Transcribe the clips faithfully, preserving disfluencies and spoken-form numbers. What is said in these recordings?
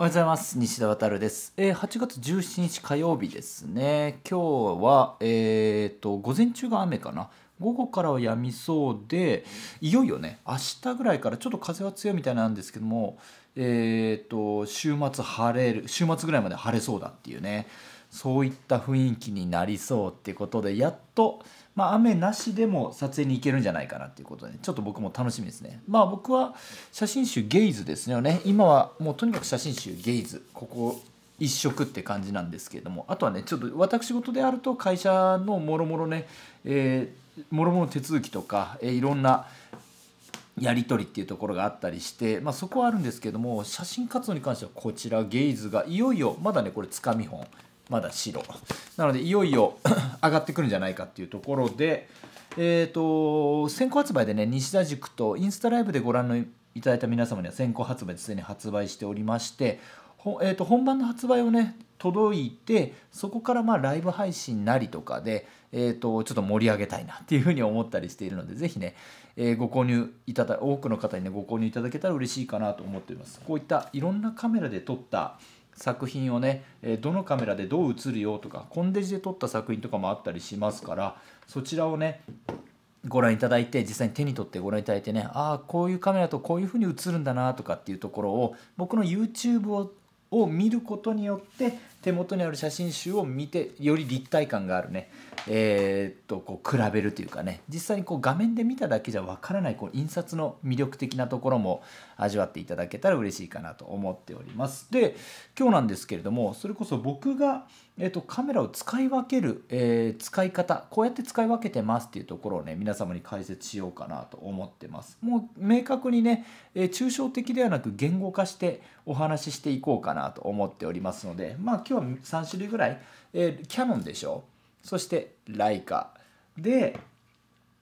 おはようございます。西田渉です。えー、はちがつじゅうしちにち火曜日ですね。今日は、えー、と午前中が雨かな。午後からはやみそうで、いよいよね、明日ぐらいからちょっと風は強いみたいなんですけども、えー、と週末晴れる、週末ぐらいまで晴れそうだっていうね、そういった雰囲気になりそうっていうことで、やっと、まあ、雨なしでも撮影に行けるんじゃないかなっていうことで、ちょっと僕も楽しみですね。まあ僕は写真集ゲイズですよね。今はもうとにかく写真集ゲイズ、ここ一色って感じなんですけれども、あとはね、ちょっと私事であると会社のもろもろね、えー、もろもろ手続きとか、えー、いろんなやり取りっていうところがあったりして、まあ、そこはあるんですけども、写真活動に関してはこちらゲイズがいよいよまだね、これつかみ本。まだ白なのでいよいよ上がってくるんじゃないかっていうところで、えー、と先行発売でね、西田塾とインスタライブでご覧のいただいた皆様には先行発売ですでに発売しておりまして、えー、と本番の発売をね届いて、そこからまあライブ配信なりとかで、えー、とちょっと盛り上げたいなっていうふうに思ったりしているので、ぜひね、えー、ご購入いただ多くの方にねご購入いただけたら嬉しいかなと思っております。こういったいろんなカメラで撮った作品をね、どのカメラでどう映るよとか、コンデジで撮った作品とかもあったりしますから、そちらをねご覧いただいて、実際に手に取ってご覧いただいてね、ああこういうカメラとこういうふうに映るんだなとかっていうところを、僕の YouTube を, を見ることによって手元にある写真集を見て、より立体感があるね、えー、っとこう比べるというかね、実際にこう画面で見ただけじゃわからないこう印刷の魅力的なところも味わっていただけたら嬉しいかなと思っております。で、今日なんですけれども、それこそ僕が、えー、っとカメラを使い分ける、えー、使い方、こうやって使い分けてますっていうところをね、皆様に解説しようかなと思ってます。もう明確にね、えー、抽象的ではなく言語化してお話ししていこうかなと思っておりますので、まあ今日はさんしゅるいぐらい、えー、キヤノンでしょ、そしてライカで、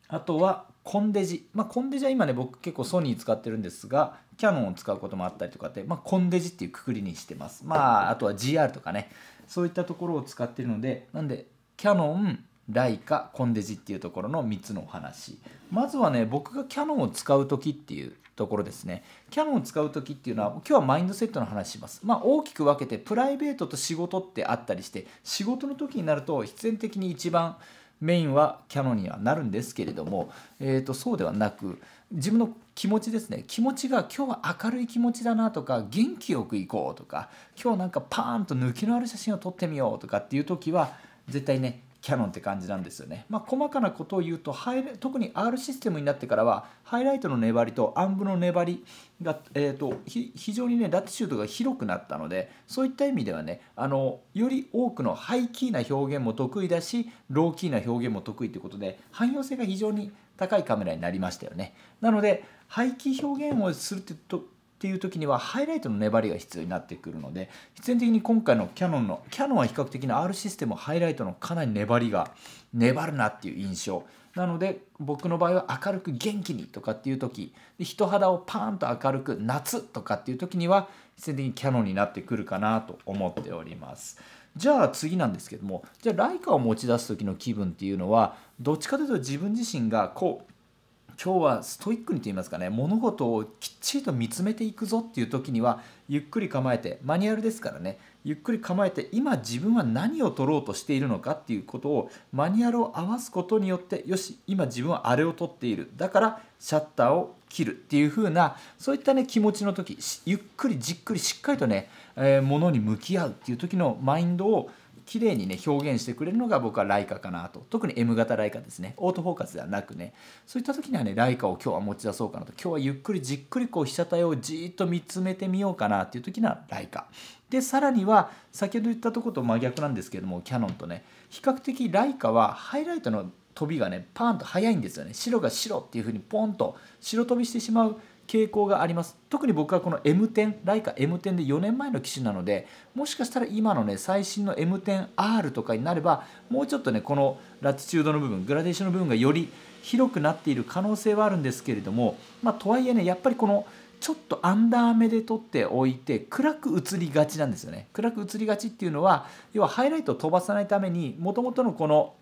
あとはコンデジ、まあ、コンデジは今ね僕結構ソニー使ってるんですが、キヤノンを使うこともあったりとかって、まあ、コンデジっていうくくりにしてます。まああとは ジーアール とかね、そういったところを使ってるので、なんでキヤノン、ライカ、コンデジっていうところのみっつのお話。まずはね、僕がキヤノンを使う時っていうところですね。キヤノンを使う時っていうのは、今日はマインドセットの話します。まあ大きく分けてプライベートと仕事ってあったりして、仕事の時になると必然的に一番メインはキヤノンにはなるんですけれども、えーとそうではなく、自分の気持ちですね。気持ちが今日は明るい気持ちだなとか、元気よくいこうとか、今日なんかパーンと抜きのある写真を撮ってみようとかっていう時は絶対ねキヤノンって感じなんですよね。まあ、細かなことを言うと、特に アール システムになってからはハイライトの粘りと暗部の粘りが、えー、と非常にねラティチュードが広くなったので、そういった意味ではね、あのより多くのハイキーな表現も得意だし、ローキーな表現も得意ということで、汎用性が非常に高いカメラになりましたよね。なのでハイキー表現をするってとっていう時にはハイライトの粘りが必要になってくるので、必然的に今回のキヤノンのキヤノンは比較的な アール システム、ハイライトのかなり粘りが粘るなっていう印象なので、僕の場合は明るく元気にとかっていう時で、人肌をパーンと明るく夏とかっていう時には必然的にキヤノンになってくるかなと思っております。じゃあ次なんですけども、じゃあライカを持ち出す時の気分っていうのは、どっちかというと自分自身がこう今日はストイックにと言いますかね、物事をきっちりと見つめていくぞっていう時には、ゆっくり構えて、マニュアルですからね、ゆっくり構えて、今自分は何を取ろうとしているのかっていうことを、マニュアルを合わすことによって、よし今自分はあれを取っている、だからシャッターを切るっていう風な、そういったね気持ちの時、ゆっくりじっくりしっかりとね、えー、物に向き合うっていう時のマインドを綺麗にね表現してくれるのが、僕はライカかなと。特に エムがたライカですね。オートフォーカスではなくね、そういった時にはねライカを今日は持ち出そうかなと。今日はゆっくりじっくりこう被写体をじーっと見つめてみようかなっていう時にはライカで、さらには先ほど言ったとこと真逆なんですけれども、キヤノンとね比較的ライカはハイライトの飛びがねパーンと速いんですよね。白が白っていう風にポンと白飛びしてしまう傾向があります。特に僕はこの エムテン、ライカ エムテン でよねんまえの機種なので、もしかしたら今のね最新の エムテンアール とかになれば、もうちょっとねこのラティチュードの部分、グラデーションの部分がより広くなっている可能性はあるんですけれども、まあとはいえねやっぱりこのちょっとアンダー目で撮っておいて暗く映りがちなんですよね。暗く映りがちっていうのは、要はハイライトを飛ばさないために、もともとのこの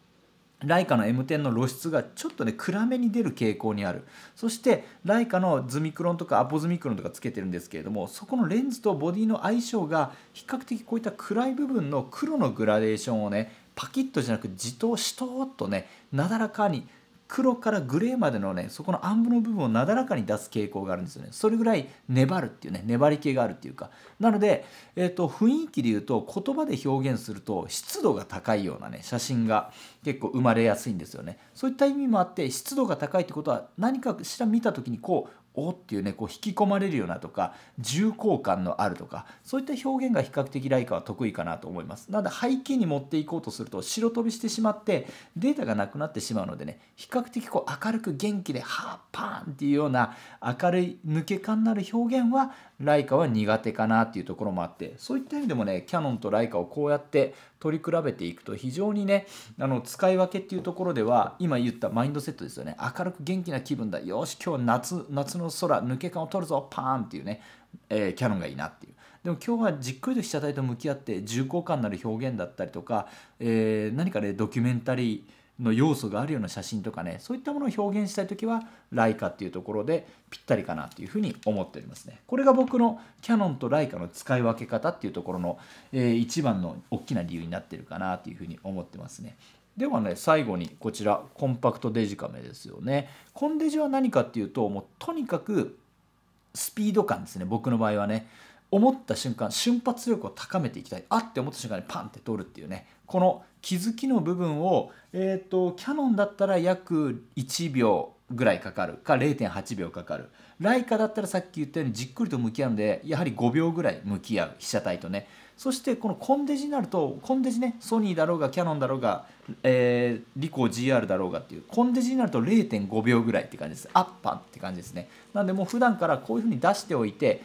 ライカの エムテン の露出がちょっとね暗めに出る傾向にある。そしてライカのズミクロンとかアポズミクロンとかつけてるんですけれども、そこのレンズとボディの相性が比較的こういった暗い部分の黒のグラデーションをねパキッとじゃなくじとしとーっとねなだらかに黒からグレーまでのねそこの暗部の部分をなだらかに出す傾向があるんですよね。それぐらい粘るっていうね粘り気があるっていうか、なので、えー、と雰囲気で言うと言葉で表現すると湿度が高いようなね写真が結構生まれやすいんですよね。そういった意味もあって湿度が高いってことは何かしら見た時にこうおっていうねこう引き込まれるようなとか重厚感のあるとか、そういった表現が比較的ライカは得意かなと思います。なので背景に持っていこうとすると白飛びしてしまってデータがなくなってしまうのでね、比較的こう明るく元気でハーパーンっていうような明るい抜け感のある表現はライカは苦手かなっていうところもあって、そういった意味でもねキヤノンとライカをこうやって取り比べていくと非常にねあの使い分けっていうところでは今言ったマインドセットですよね。明るく元気な気分だ、よし今日夏夏の空抜け感を取るぞパーンっていうね、えー、キヤノンがいいなっていう。でも今日はじっくりと被写体と向き合って重厚感のある表現だったりとか、えー、何かねドキュメンタリーの要素があるような写真とかね、そういったものを表現したい時はライカっていうところでぴったりかなというふうに思っておりますね。これが僕のキヤノンとライカの使い分け方っていうところの、えー、一番の大きな理由になってるかなというふうに思ってますね。ではね最後にこちらコンパクトデジカメですよね。コンデジは何かっていうともうとにかくスピード感ですね。僕の場合はね思った瞬間瞬発力を高めていきたい、あって思った瞬間にパンって撮るっていうね、この気づきの部分を、えーと、キヤノンだったら約いちびょうぐらいかかるか れいてんはちびょうかかる。ライカだったらさっき言ったようにじっくりと向き合うのでやはりごびょうぐらい向き合う被写体とね。そしてこのコンデジになるとコンデジねソニーだろうがキヤノンだろうが、えー、リコー ジーアール だろうがっていうコンデジになると れいてんごびょうぐらいって感じです。アッパンって感じですね。なのでもう普段からこういうふうに出しておいて、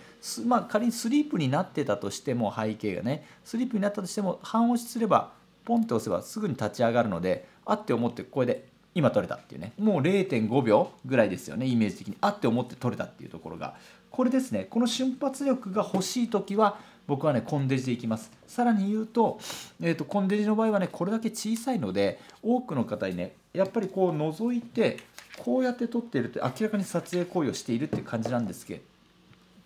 まあ、仮にスリープになってたとしても背景がねスリープになったとしても半押しすればポンって押せばすぐに立ち上がるので、あって思ってこれで今撮れたっていうね、もう れいてんごびょうぐらいですよねイメージ的に。あって思って撮れたっていうところがこれですね。この瞬発力が欲しい時は僕はねコンデジでいきます。さらに言うと、えーとコンデジの場合はねこれだけ小さいので多くの方にねやっぱりこう覗いてこうやって撮っていると明らかに撮影行為をしているっていう感じなんですけど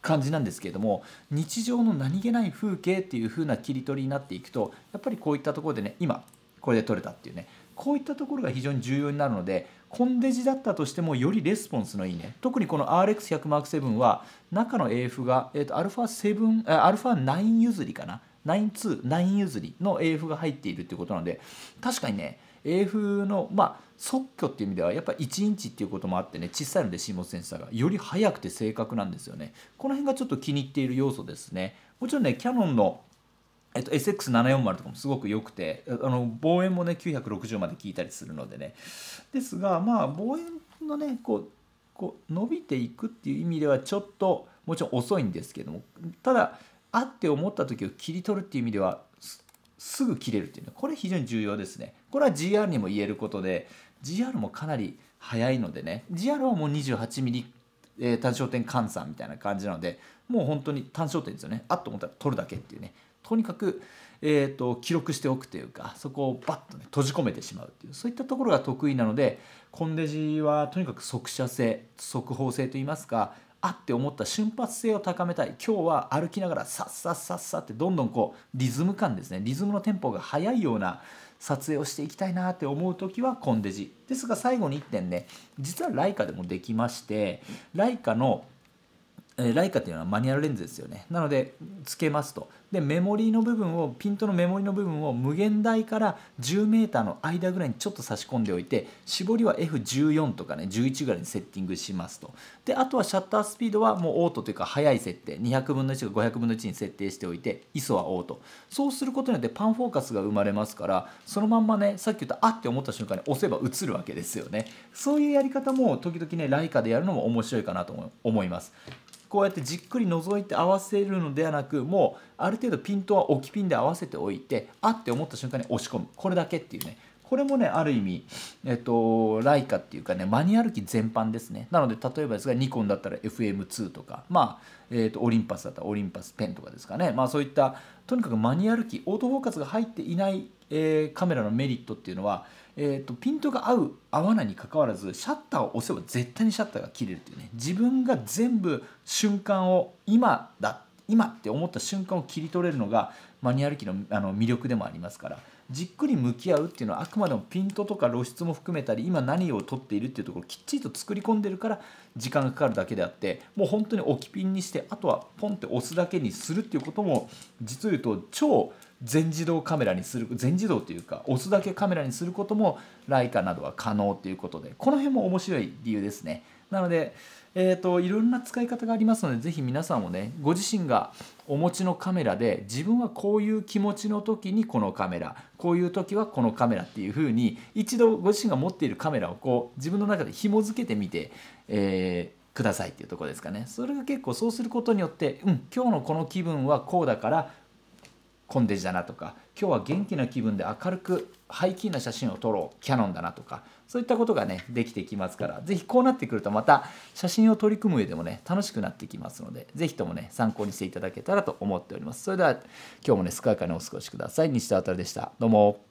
感じなんですけれども、日常の何気ない風景っていう風な切り取りになっていくとやっぱりこういったところでね今これで撮れたっていうね、こういったところが非常に重要になるので、コンデジだったとしてもよりレスポンスのいいね、特にこの アールエックスひゃくマークセブン は中の エーエフ が、えー、と アルファナイン 譲りかなナインに、ナイン譲りの エーエフ が入っているということなので、確かにね エーエフ の、まあ、速距っていう意味ではやっぱいちインチっていうこともあってね小さいのでシーモスセンサーがより速くて正確なんですよね。この辺がちょっと気に入っている要素ですね。もちろんねキヤノンのえっと、エスエックスななひゃくよんじゅう とかもすごく良くて、あの望遠もねきゅうひゃくろくじゅうまで効いたりするのでね、ですがまあ望遠のねこうこう伸びていくっていう意味ではちょっともちろん遅いんですけども、ただあって思った時を切り取るっていう意味ではすぐ切れるっていうね、これ非常に重要ですね。これは ジーアール にも言えることで ジーアール もかなり速いのでね、 ジーアール はもう にじゅうはちミリえー、単焦点換算みたいな感じなのでもう本当に単焦点ですよね。あっと思ったら取るだけっていうね、とにかく、えー、と記録しておくというかそこをバッと、ね、閉じ込めてしまうっていうそういったところが得意なので、コンデジはとにかく速射性速報性といいますか、あって思った瞬発性を高めたい、今日は歩きながらさっさっさっさってどんどんこうリズム感ですね、リズムのテンポが速いような撮影をしていきたいなって思う時はコンデジですが、最後にいってんね、実はライカでもできまして、ライカのライカっていうのはマニュアルレンズですよね。なのでつけますと、でメモリーの部分をピントのメモリーの部分を無限大からじゅうメーターの間ぐらいにちょっと差し込んでおいて、絞りは エフじゅうよん とかねじゅういちぐらいにセッティングしますと、であとはシャッタースピードはもうオートというか速い設定にひゃくぶんのいちかごひゃくぶんのいちに設定しておいて アイエスオ はオート、そうすることによってパンフォーカスが生まれますから、そのまんまねさっき言ったあって思った瞬間に押せば映るわけですよね。そういうやり方も時々ねライカでやるのも面白いかなと思います。こうやってじっくり覗いて合わせるのではなく、もうある程度ピントは置きピンで合わせておいて、あって思った瞬間に押し込む、これだけっていうね、これもねある意味、えっと、ライカっていうかねマニュアル機全般ですね。なので例えばですがニコンだったら エフエムツー とか、まあ、えっと、オリンパスだったらオリンパスペンとかですかね、まあ、そういったとにかくマニュアル機オートフォーカスが入っていない、えー、カメラのメリットっていうのはえー、とピントが合う合わないにかかわらずシャッターを押せば絶対にシャッターが切れるっていうね、自分が全部瞬間を今だ今って思った瞬間を切り取れるのがマニュアル機のあの魅力でもありますから、じっくり向き合うっていうのはあくまでもピントとか露出も含めたり今何を撮っているっていうところをきっちりと作り込んでるから時間がかかるだけであって、もう本当に置きピンにしてあとはポンって押すだけにするっていうことも、実を言うと超全自動カメラにする全自動というか押すだけカメラにすることもライカなどは可能ということで、この辺も面白い理由ですね。なので、えー、といろんな使い方がありますので、ぜひ皆さんもねご自身がお持ちのカメラで自分はこういう気持ちの時にこのカメラ、こういう時はこのカメラっていう風に一度ご自身が持っているカメラをこう自分の中で紐付けてみて、えーくださいっていうところですかね。それが結構そうすることによって、うん、今日のこの気分はこうだからコンデジだなとか、今日は元気な気分で明るくハイキーな写真を撮ろうキャノンだなとか、そういったことがねできてきますから、是非こうなってくるとまた写真を取り組む上でもね楽しくなってきますので、是非ともね参考にしていただけたらと思っております。それでは今日もね健やかにお過ごしください。西田あたるでした。どうも。